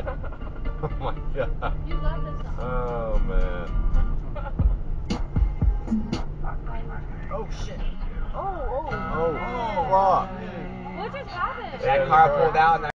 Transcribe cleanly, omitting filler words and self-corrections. Oh my god. You love this song. Oh man. Oh shit. Oh, oh. Oh, fuck. What just happened? That car pulled out and